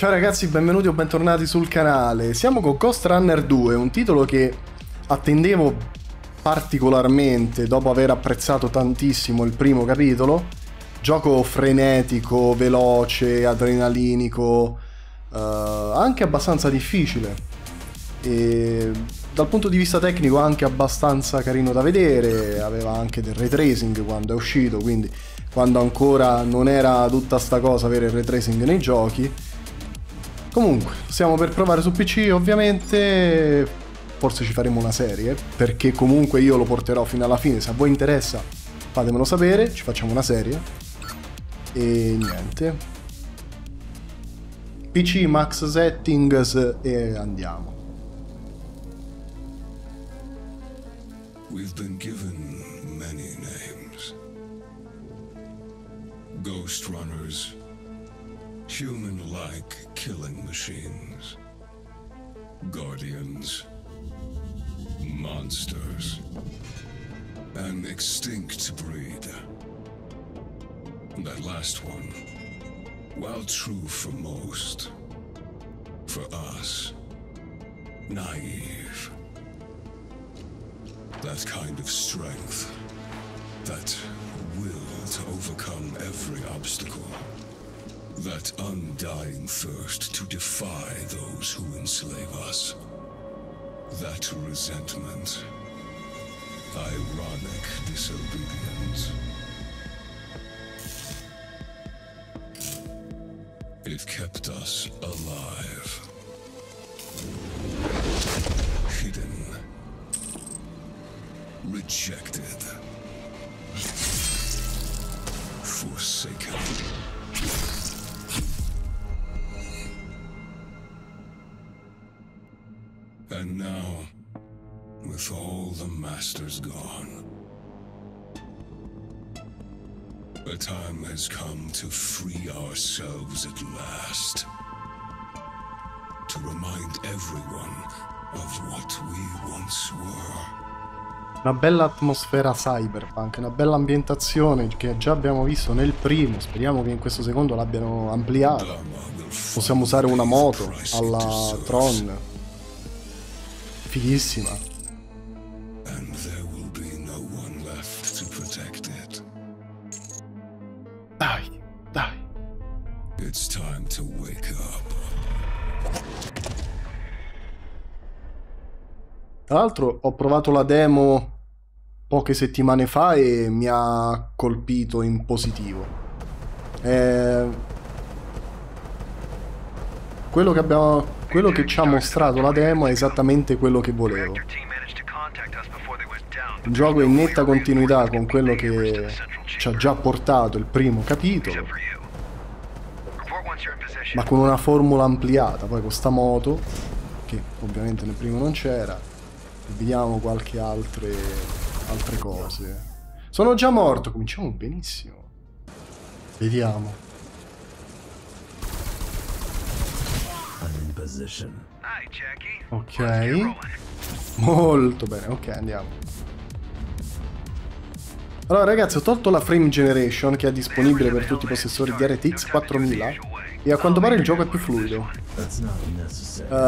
Ciao ragazzi, benvenuti o bentornati sul canale. Siamo con Ghostrunner 2, un titolo che attendevo particolarmente dopo aver apprezzato tantissimo il primo capitolo. Gioco frenetico, veloce, adrenalinico, anche abbastanza difficile e dal punto di vista tecnico anche abbastanza carino da vedere. Aveva anche del ray tracing quando è uscito, quindi quando ancora non era tutta sta cosa avere il ray tracing nei giochi. Comunque, stiamo per provare su PC, ovviamente, forse ci faremo una serie, perché comunque io lo porterò fino alla fine. Se a voi interessa fatemelo sapere, ci facciamo una serie. E niente. PC, max settings e andiamo. We've been given many names. Ghost runners. Human-like killing machines, guardians, monsters, an extinct breed. That last one, while true for most, for us, naive. That kind of strength, that will to overcome every obstacle. That undying thirst to defy those who enslave us. That resentment. Ironic disobedience. It kept us alive. Hidden. Rejected. Forsaken. And now, with all the masters gone, a time has come to free ourselves at last. To remind everyone of what we once were. Una bella atmosfera cyberpunk, una bella ambientazione che già abbiamo visto nel primo, speriamo che in questo secondo l'abbiano ampliata. Possiamo usare una moto alla Tron. Fighissima. And there will be no one left to protect it. Dai. It's time to wake up. Tra l'altro ho provato la demo poche settimane fa e mi ha colpito in positivo. Quello che ci ha mostrato la demo è esattamente quello che volevo. Il gioco è in netta continuità con quello che ci ha già portato il primo capitolo, ma con una formula ampliata, poi con sta moto, che ovviamente nel primo non c'era. Vediamo qualche altre cose. Sono già morto, cominciamo benissimo. Vediamo. Ok, molto bene, ok, andiamo. Allora ragazzi, ho tolto la frame generation che è disponibile per tutti i possessori di RTX 4000 e a quanto pare il gioco è più fluido,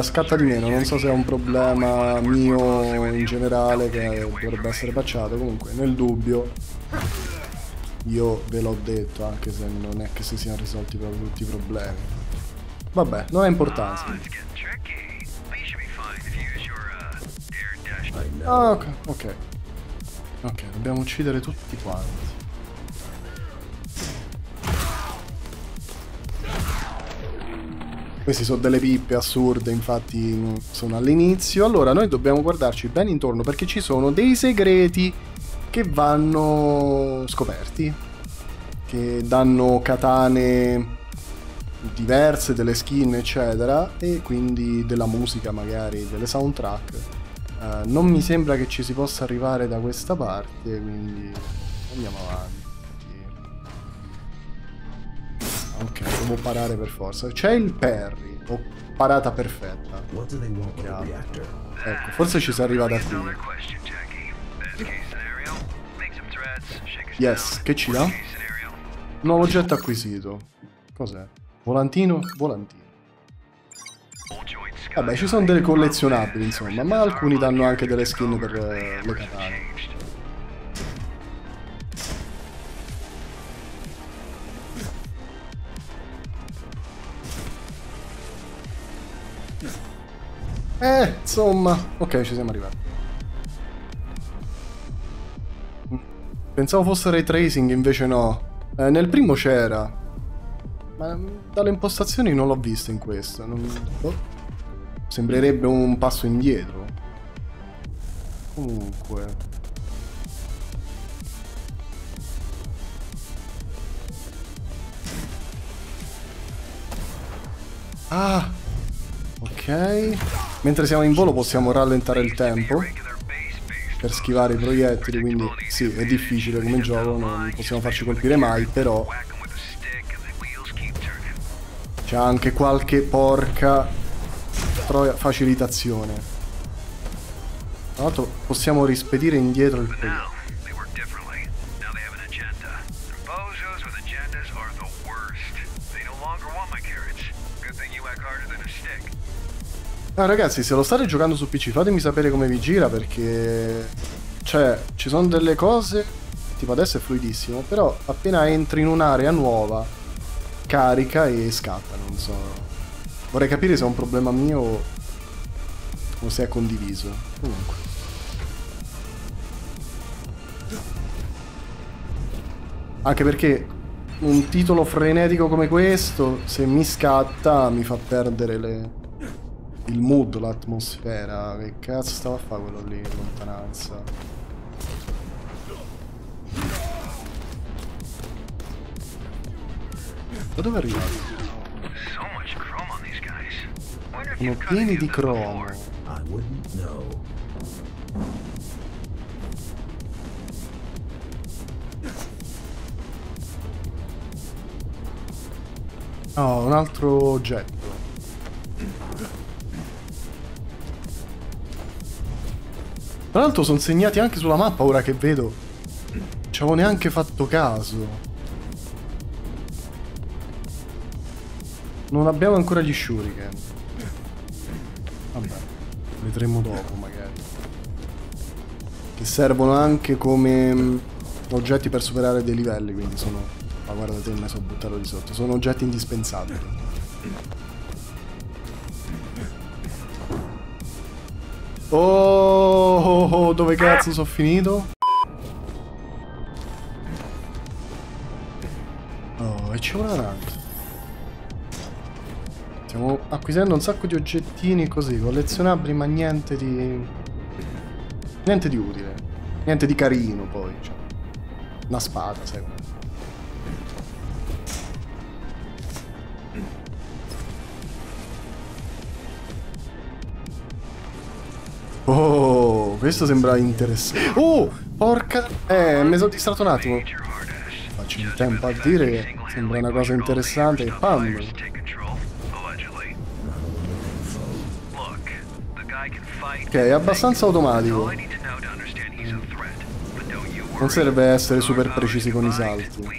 scatta di meno. Non so se è un problema mio in generale che dovrebbe essere patchato. Comunque nel dubbio, io ve l'ho detto, anche se non è che si siano risolti proprio tutti i problemi. Vabbè, non ha importanza. Ok, dobbiamo uccidere tutti quanti. Questi sono delle pippe assurde, infatti sono all'inizio. Allora, noi dobbiamo guardarci ben intorno perché ci sono dei segreti che vanno scoperti, che danno katane diverse, delle skin eccetera, e quindi della musica, magari delle soundtrack. Non mi sembra che ci si possa arrivare da questa parte, quindi andiamo avanti. Ok, devo parare per forza. C'è il parry, o parata perfetta. Ecco, forse ci si arriva da qui. Yes, che ci dà? Nuovo oggetto acquisito. Cos'è? Volantino? Vabbè, ci sono delle collezionabili, insomma, ma alcuni danno anche delle skin per le katane. Insomma, ok, ci siamo arrivati. Pensavo fosse ray tracing, invece no. Nel primo c'era, ma dalle impostazioni non l'ho visto in questo. Oh. Sembrerebbe un passo indietro. Comunque. Ah! Ok. Mentre siamo in volo possiamo rallentare il tempo per schivare i proiettili, quindi sì, è difficile come gioco, non possiamo farci colpire mai, però c'è anche qualche porca facilitazione. Tra l'altro possiamo rispedire indietro il progetto. Ragazzi, se lo state giocando su PC fatemi sapere come vi gira, perché cioè ci sono delle cose tipo adesso è fluidissimo, però appena entri in un'area nuova carica e scatta, non so. Vorrei capire se è un problema mio o se è condiviso. Comunque. Anche perché un titolo frenetico come questo, se mi scatta, mi fa perdere il mood, l'atmosfera. Che cazzo stava a fare quello lì in lontananza? Da dove è arrivato? Sono pieni di cromo. Oh, un altro oggetto. Tra l'altro sono segnati anche sulla mappa, ora che vedo. Non ci avevo neanche fatto caso. Non abbiamo ancora gli shuriken. Vabbè, vedremo dopo magari. Che servono anche come oggetti per superare dei livelli, quindi sono... Ma guarda te, me sono buttato di sotto. Sono oggetti indispensabili. Oh, dove cazzo sono finito? Oh, e c'è una rana. Stiamo acquisendo un sacco di oggettini così, collezionabili, ma niente di... niente di utile. Niente di carino, poi. Cioè. Una spada, sai. Oh, questo sembra interessante. Oh, porca... mi sono distratto un attimo. Faccio in tempo a dire che sembra una cosa interessante e pam! Ok, è abbastanza automatico. Non serve essere super precisi con i salti.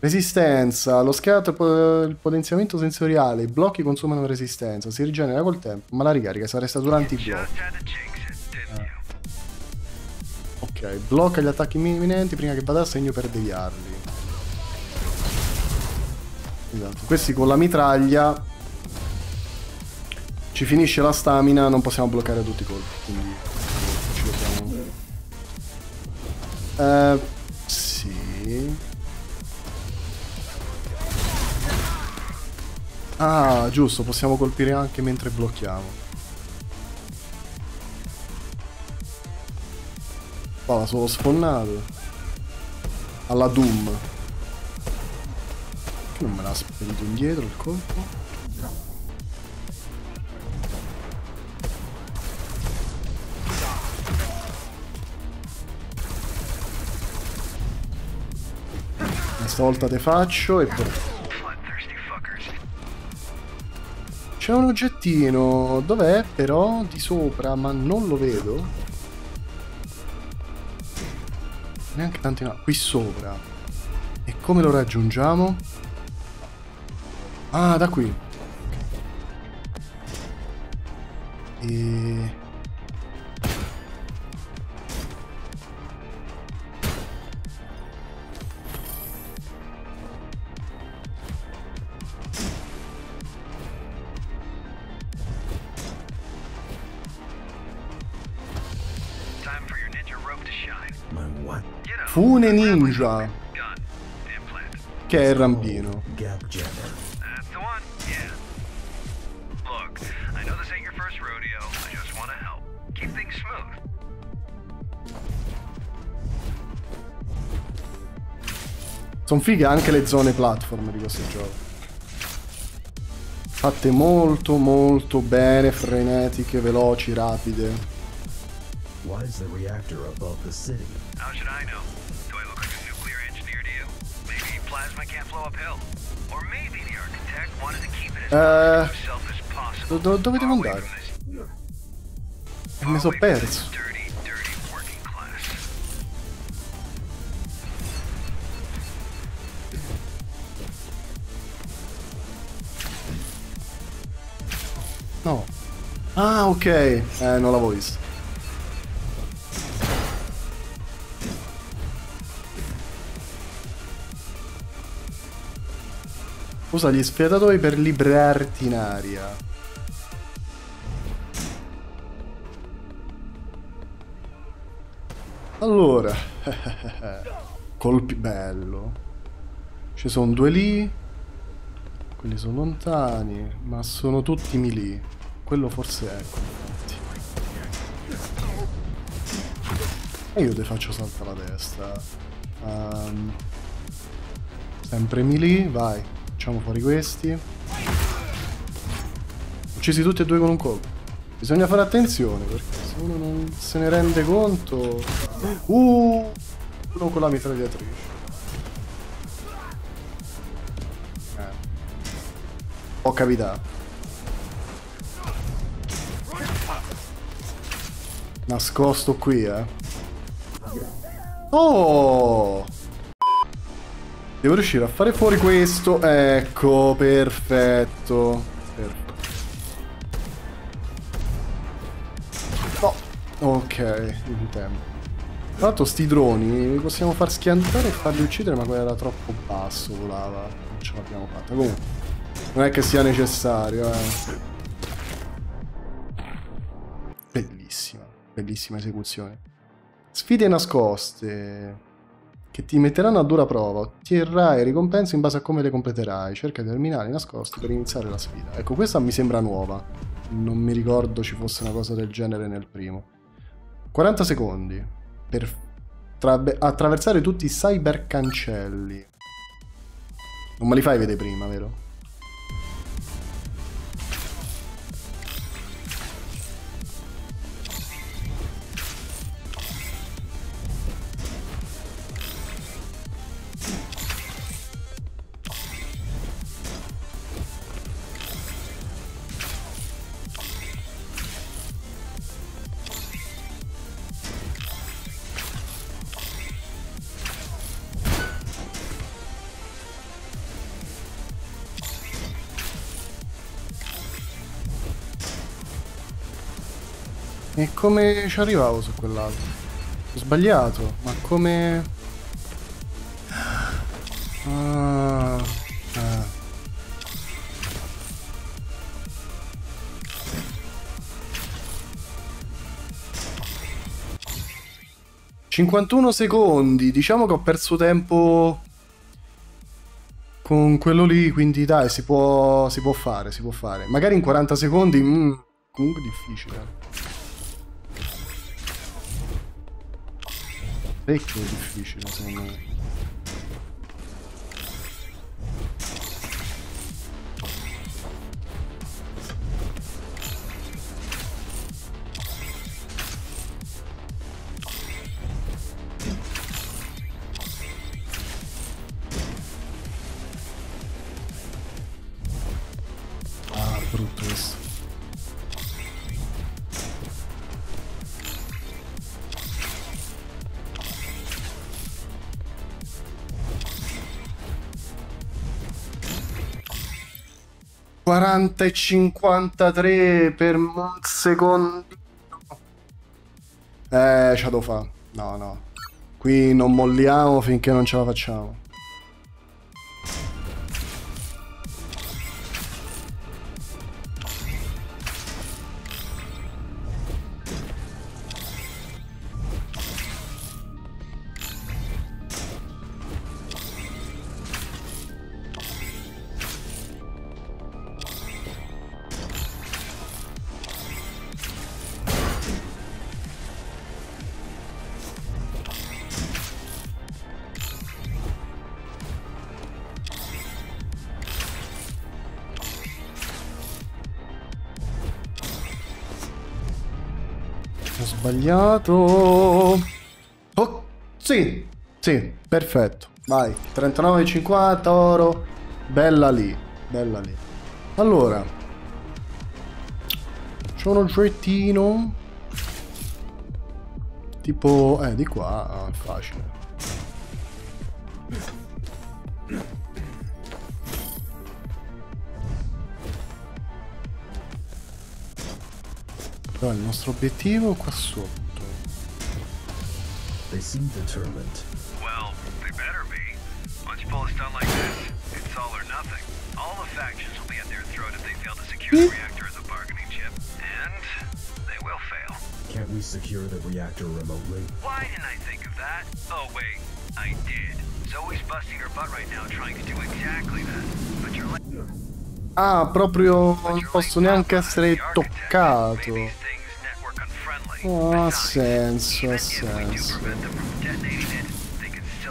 Resistenza. Lo schiatto e il potenziamento sensoriale. I blocchi consumano resistenza. Si rigenera col tempo, ma la ricarica sarà resta durante i blocchi. Ok, blocca gli attacchi imminenti prima che vada a segno per deviarli. Esatto. Questi con la mitraglia ci finisce la stamina, non possiamo bloccare a tutti i colpi, quindi ci dobbiamo... sì. Ah, giusto, possiamo colpire anche mentre blocchiamo. Oh, sono sfonnato. Alla Doom. Non me la spento indietro il colpo. Questa volta te faccio e poi... C'è un oggettino. Dov'è però? Di sopra, ma non lo vedo. Neanche tanto in alto. Qui sopra. E Come lo raggiungiamo? Ah, da qui. E... Fune Ninja, che è il rampino. Sono fighe anche le zone platform di questo gioco, fatte molto molto bene, frenetiche, veloci, rapide. Why is the reactor above the city? How should I know? Do I look like a nuclear engineer to you? Maybe plasma can't blow uphill. Or maybe the architect wanted to keep it as himself as possible. Dove devo andare? Mi sono perso. Dirty working class. No. Ah, ok. Non l'avevo visto. Usa gli sfiatatoi per liberarti in aria. Allora. Colpi, bello. Ci sono due lì. Quelli sono lontani, ma sono tutti melee. Quello forse è. E io ti faccio saltare la testa. Sempre melee, vai. Facciamo fuori questi. Uccisi tutti e due con un colpo. Bisogna fare attenzione, perché se uno non se ne rende conto. Uno con la mitragliatrice. Può capitare. Nascosto qui, eh. Oh! Devo riuscire a fare fuori questo. Ecco, perfetto. No. Ok, in tempo. Tra l'altro sti droni li possiamo far schiantare e farli uccidere, ma quello era troppo basso, volava. Non ce l'abbiamo fatta. Comunque, non è che sia necessario, Bellissima. Bellissima esecuzione. Sfide nascoste, che ti metteranno a dura prova. Otterrai ricompense in base a come le completerai. Cerca di terminare nascosti per iniziare la sfida. Ecco, questa mi sembra nuova. Non mi ricordo ci fosse una cosa del genere nel primo. 40 secondi per attraversare tutti i cybercancelli. Non me li fai vedere prima, vero? E come ci arrivavo su quell'altro? Ho sbagliato, ma come... Ah. 51 secondi, diciamo che ho perso tempo con quello lì, quindi dai, si può fare. Magari in 40 secondi, comunque difficile. Vecchio è difficile, secondo me. Ah, brutto questo. 40 e 53 per un secondo. Ce la devo fare. No, no. Qui non molliamo finché non ce la facciamo. Sbagliato. Oh, sì, sì, perfetto. Vai, 39,50 oro. Bella lì, bella lì. Allora, c'è un oggettino tipo, di qua, è facile. Il nostro obiettivo qua sotto. They seem determined. Well, they better be. Once you pull us down like this, it's all or nothing. All the factions will be at their throat if they fail to secure the reactor as a bargaining chip. And they will fail. Can't we secure the reactor remotely? Why didn't I think of that? Oh wait, I did. Zoe's busting her butt right now trying to do exactly that. But you're like... Ah, proprio non posso neanche essere toccato. Oh, ha senso, ha senso.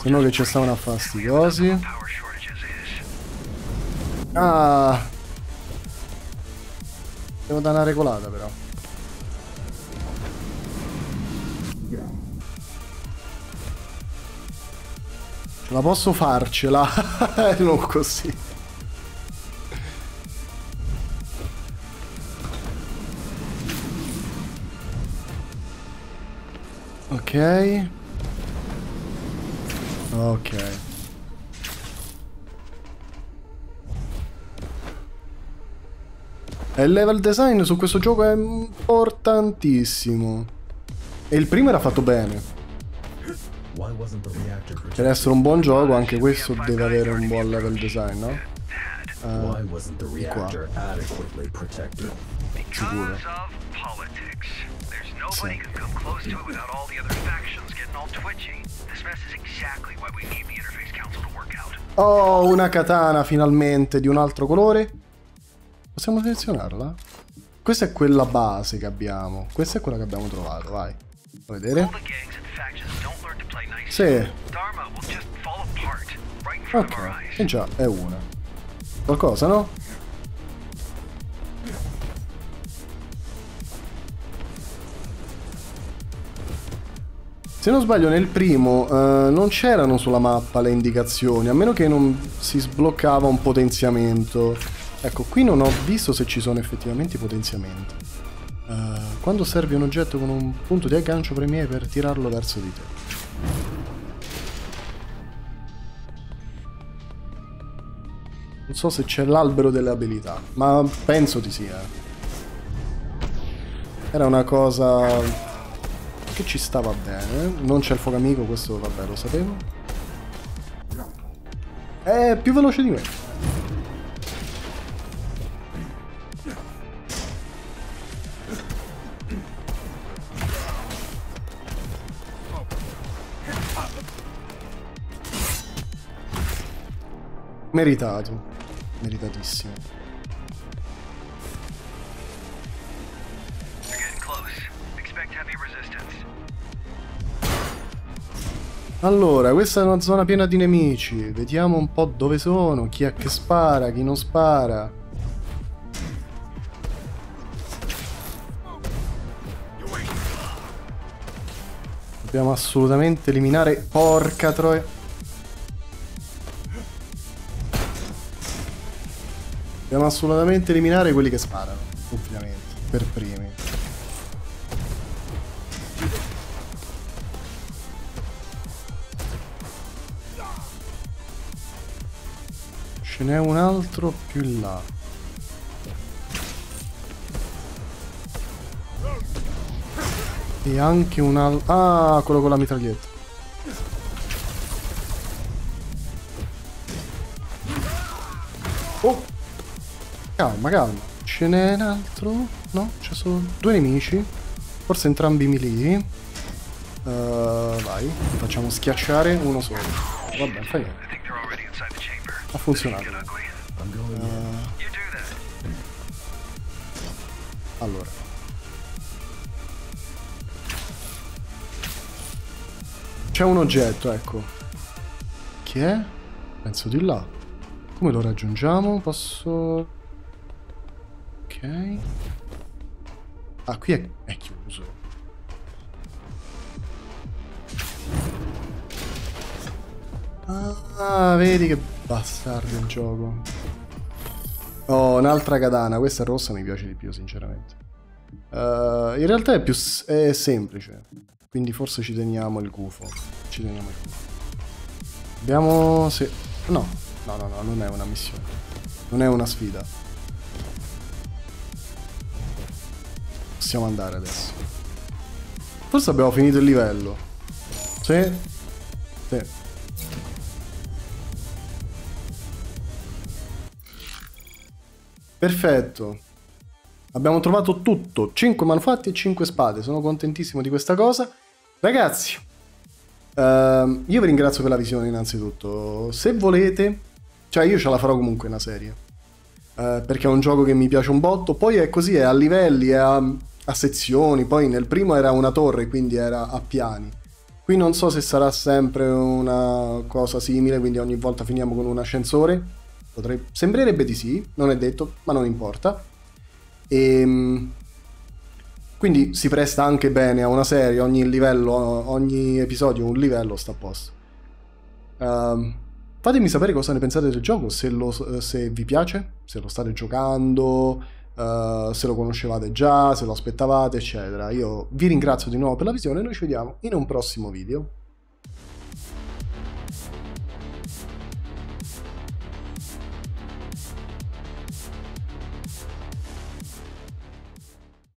Se no che ci stavano a fare sti cosi. Ah, devo dare una regolata però. Ce la posso farcela? Non così. Ok, ok. E il level design su questo gioco è importantissimo. E il primo era fatto bene. Per essere un buon gioco anche questo deve avere un buon level design, no? Qua. Sicuro. Nobody can come close to it without all the other factions getting all twitchy. This mess is exactly why we need the Interface Council to work out. Oh, una katana finalmente di un altro colore. Possiamo selezionarla? Questa è quella base che abbiamo. Questa è quella che abbiamo trovato, vai. A vedere. Sì. Ok, e già è una. Qualcosa, no? Se non sbaglio nel primo non c'erano sulla mappa le indicazioni, a meno che non si sbloccava un potenziamento. Ecco, qui non ho visto se ci sono effettivamente i potenziamenti. Quando servi un oggetto con un punto di aggancio premi per tirarlo verso di te. Non so se c'è l'albero delle abilità, ma penso di sia. Era una cosa... che ci stava bene. Non c'è il fuoco amico, questo vabbè lo sapevo. È più veloce di me. Meritato. Meritatissimo. Allora, questa è una zona piena di nemici. Vediamo un po' dove sono, chi è che spara, chi non spara. Dobbiamo assolutamente eliminare... Porca troia! Dobbiamo assolutamente eliminare quelli che sparano, ovviamente, per primi. Ce n'è un altro più in là. E anche un altro... Ah, quello con la mitraglietta. Oh! Calma, calma. Ce n'è un altro? No? C'è solo due nemici. Forse entrambi melee. Vai, li facciamo schiacciare uno solo. Vabbè, fai niente. Ha funzionato. Allora. C'è un oggetto, ecco. Che è? Penso di là. Come lo raggiungiamo? Posso... Ok. Ah, qui è chiuso. Ah, vedi che bastardo il gioco. Oh, un'altra katana. Questa rossa mi piace di più, sinceramente. In realtà è più è semplice. Quindi forse ci teniamo il gufo. Ci teniamo il gufo. Abbiamo... Se... No. No, no, no, non è una missione. Non è una sfida. Possiamo andare adesso. Forse abbiamo finito il livello. Sì. Sì. Perfetto. Abbiamo trovato tutto. 5 manufatti e 5 spade. Sono contentissimo di questa cosa. Ragazzi, io vi ringrazio per la visione innanzitutto. Se volete, cioè io ce la farò comunque una serie, perché è un gioco che mi piace un botto. Poi è così, è a livelli, è a sezioni. Poi nel primo era una torre, quindi era a piani. Qui non so se sarà sempre una cosa simile, quindi ogni volta finiamo con un ascensore. Sembrerebbe di sì, non è detto, ma non importa. E quindi si presta anche bene a una serie. Ogni livello, ogni episodio, un livello sta a posto. Fatemi sapere cosa ne pensate del gioco, se vi piace, se lo state giocando, se lo conoscevate già, se lo aspettavate, eccetera. Io vi ringrazio di nuovo per la visione e noi ci vediamo in un prossimo video.